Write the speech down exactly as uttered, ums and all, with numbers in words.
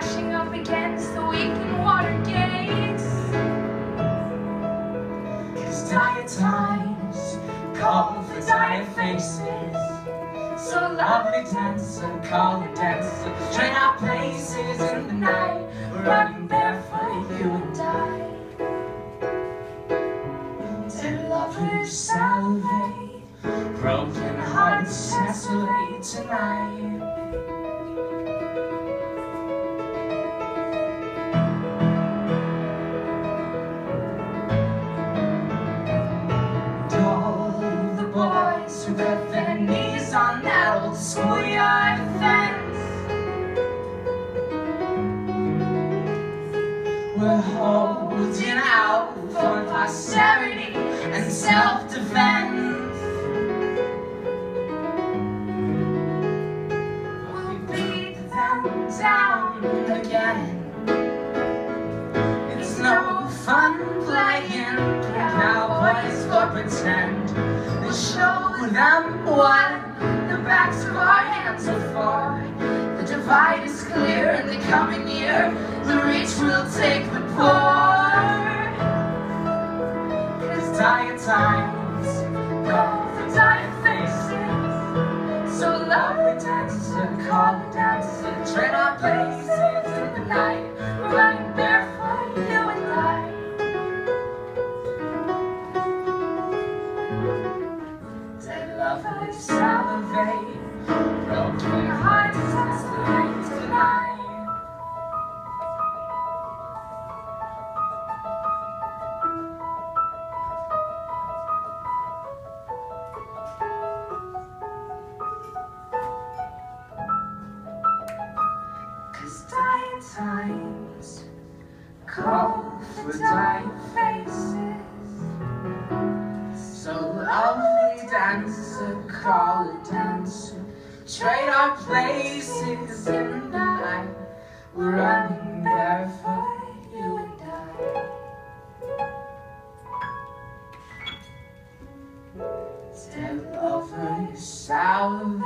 crashing up against the weakened water gates. Cause dire times call for dire faces. So lovely dancer, call a dancer. Join our places in the night, running barefoot, you and I. Till lovers salivate, broken hearts desolate tonight. With their knees on that old schoolyard fence, we're holding out for posterity and self-defense. We'll beat them down again. It's no fun playing cowboys or pretend. We'll show them what the backs of our hands are for. The divide is clear in the coming year. The rich will take the poor. Cause dire times call for dire faces. So love the dancer, call the dancer. Tread our places in the night, running barefoot, you and I. Lovers salivate, broken hearts desolate tonight. Cause dire times call for dire faces. So love dancer, call a dancer. Trade our places in the night. We're running barefoot, you and I. Step over your sour.